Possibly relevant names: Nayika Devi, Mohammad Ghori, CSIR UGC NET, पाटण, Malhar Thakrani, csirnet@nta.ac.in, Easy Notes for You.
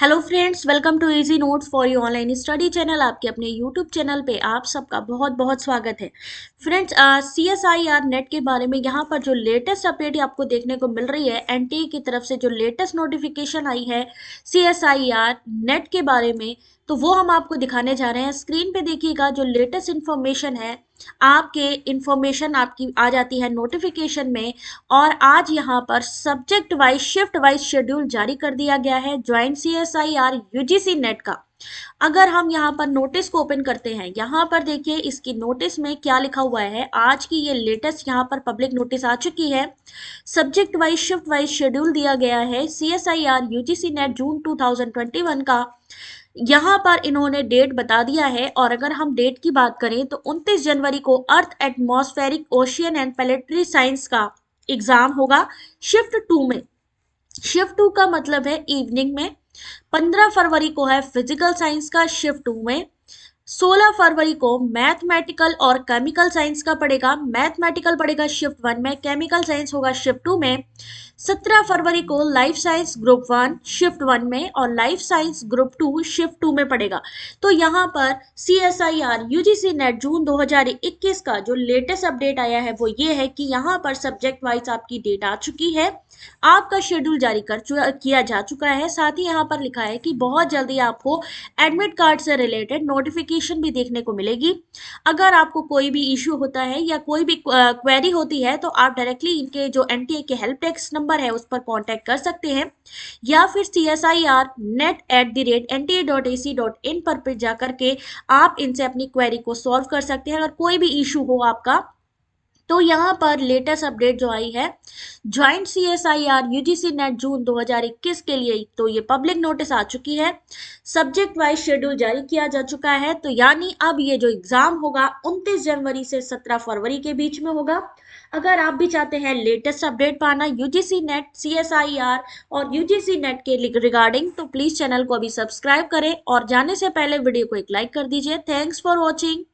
Hello friends, welcome to easy notes for you online study channel. आपके अपने YouTube channel पे आप सबका बहुत बहुत स्वागत है। फ्रेंड्स, CSIR नेट के बारे में यहाँ पर जो लेटेस्ट अपडेट आपको देखने को मिल रही है, NTA की तरफ से जो लेटेस्ट नोटिफिकेशन आई है CSIR नेट के बारे में, तो वो हम आपको दिखाने जा रहे हैं। स्क्रीन पे देखिएगा जो लेटेस्ट इन्फॉर्मेशन है, आपके इन्फॉर्मेशन आपकी आ जाती है नोटिफिकेशन में। और आज यहाँ पर subject wise shift wise schedule जारी कर दिया गया है ज्वाइंट CSIR UGC नेट का। अगर हम यहाँ पर नोटिस को ओपन करते हैं, यहाँ पर देखिए इसकी नोटिस में क्या लिखा हुआ है। आज की ये लेटेस्ट यहाँ पर पब्लिक नोटिस आ चुकी है। Subject wise shift wise schedule दिया गया है CSIR UGC नेट जून 2021 का। यहाँ पर इन्होंने डेट बता दिया है। और अगर हम डेट की बात करें तो 29 जनवरी को earth atmospheric ocean and planetary science का एग्जाम होगा शिफ्ट 2 में। शिफ्ट 2 का मतलब है इवनिंग में। 15 फरवरी को है फिजिकल साइंस का शिफ्ट 2 में। 16 फरवरी को मैथमेटिकल और केमिकल साइंस का पड़ेगा। मैथमेटिकल पड़ेगा शिफ्ट 1 में, केमिकल साइंस होगा शिफ्ट 2 में। 17 फरवरी को लाइफ साइंस ग्रुप 1 शिफ्ट 1 में और लाइफ साइंस ग्रुप 2 शिफ्ट 2 में पड़ेगा। तो यहाँ पर CSIR UGC नेट जून 2021 का जो लेटेस्ट अपडेट आया है वो ये है कि यहाँ पर सब्जेक्ट वाइज आपकी डेट आ चुकी है, आपका शेड्यूल जारी किया जा चुका है। साथ ही यहाँ पर लिखा है कि बहुत जल्दी आपको एडमिट कार्ड से रिलेटेड नोटिफिकेशन भी देखने को मिलेगी। अगर आपको कोई भी इश्यू होता है या कोई भी क्वेरी होती है तो आप डायरेक्टली इनके जो NTA के हेल्प डेस्क नंबर है उस पर कांटेक्ट कर सकते हैं, या फिर csirnet@nta.ac.in पर जाकर के आप इनसे अपनी क्वेरी को सॉल्व कर सकते हैं अगर कोई भी इशू हो आपका। तो यहाँ पर लेटेस्ट अपडेट जो आई है joint CSIR UGC net June 2021 के लिए, तो ये पब्लिक नोटिस आ चुकी है। सब्जेक्ट वाइज शेड्यूल जारी किया जा चुका है। तो यानी अब ये जो एग्ज़ाम होगा 29 जनवरी से 17 फरवरी के बीच में होगा। अगर आप भी चाहते हैं लेटेस्ट अपडेट पाना UGC नेट, CSIR और UGC नेट के रिगार्डिंग, तो प्लीज़ चैनल को अभी सब्सक्राइब करें। और जाने से पहले वीडियो को एक लाइक कर दीजिए। Thanks for watching.